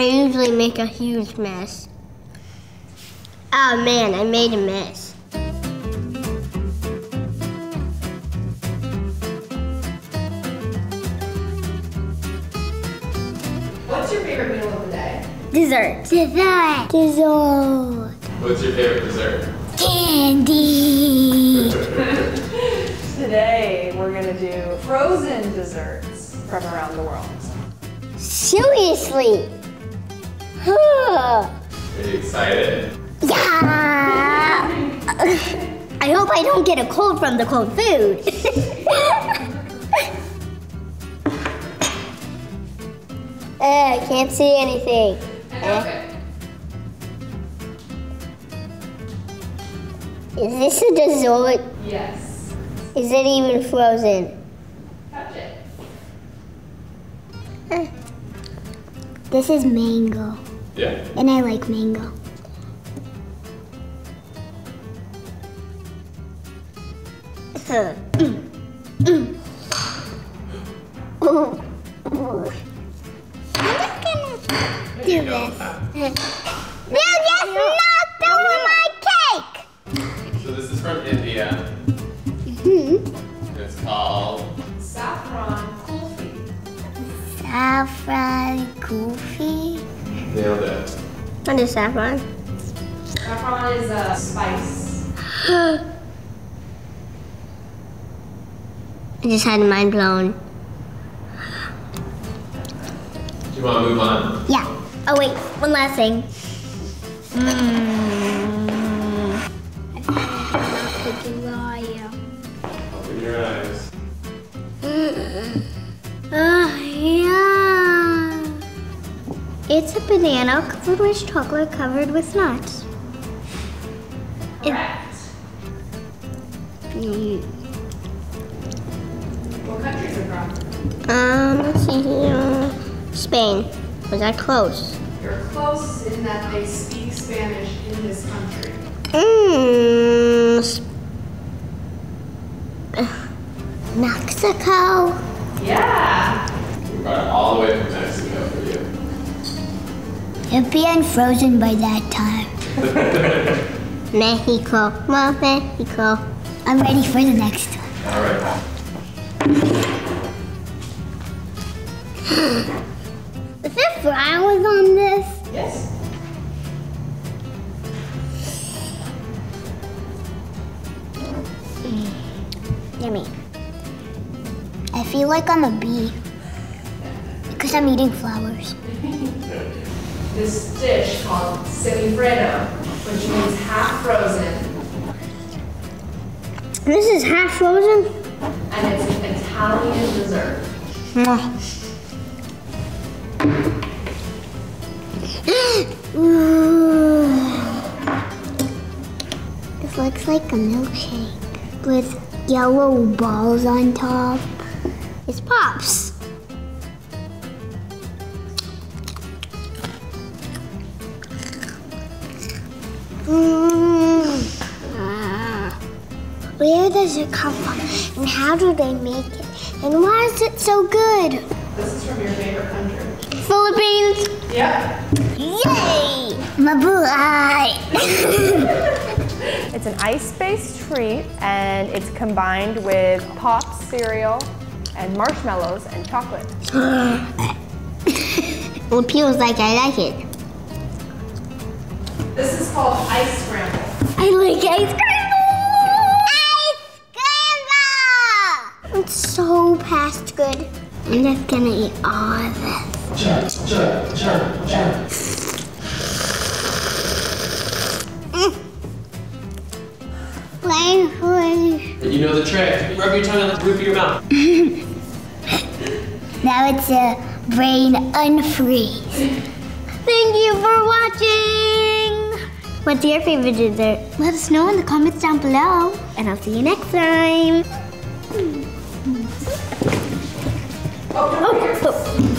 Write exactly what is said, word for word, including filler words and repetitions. I usually make a huge mess. Oh man, I made a mess. What's your favorite meal of the day? Dessert. Dessert. Dessert. What's your favorite dessert? Candy. Today we're gonna do frozen desserts from around the world. Seriously? Huh. Are you excited? Yeah! I hope I don't get a cold from the cold food. uh, I can't see anything. Okay. Is this a dessert? Yes. Is it even frozen? Touch it. Uh, this is mango. Yeah. And I like mango. Uh, mm, mm. Ooh, ooh. I'm not gonna do this. No, that's not doing my cake! So this is from India. Mm-hmm. It's called Saffron Kulfi. Saffron Kulfi? Nailed it. What is saffron? Saffron is a spice. I just had a mind blown. Do you want to move on? Yeah. Oh wait, one last thing. Mmm. Open your eyes. Mmm. Oh, yeah. It's a banana covered with chocolate covered with nuts. Correct. It, What countries are from? Um, let's see here. Spain. Was that close? You're close in that they speak Spanish in this country. Mmm. Uh, Mexico. Yeah. We brought it all the way from Mexico for you. You're being frozen by that time. Mexico, Mexico. I'm ready for the next one. All right. Was there flowers on this? Yes. Mm. Yummy. I feel like I'm a bee because I'm eating flowers. This dish called semifreddo, which means half frozen. This is half frozen? And it's an Italian dessert. This looks like a milkshake with yellow balls on top. It's Pops. Where does it come from, and how do they make it, and why is it so good? This is from your favorite country. Philippines! Yeah. Yay! Mabuhay! It's an ice-based treat, and it's combined with Pops cereal, and marshmallows, and chocolate. Well, it feels like I like it. This is called ice scramble. I like ice cream. So past good. I'm just gonna eat all of this. Chug, chug, chug, chug. Plain food. And you know the trick. Rub your tongue on the roof of your mouth. Now it's a brain unfreeze. Thank you for watching. What's your favorite dessert? Let us know in the comments down below. And I'll see you next time. Oh, oh, oh.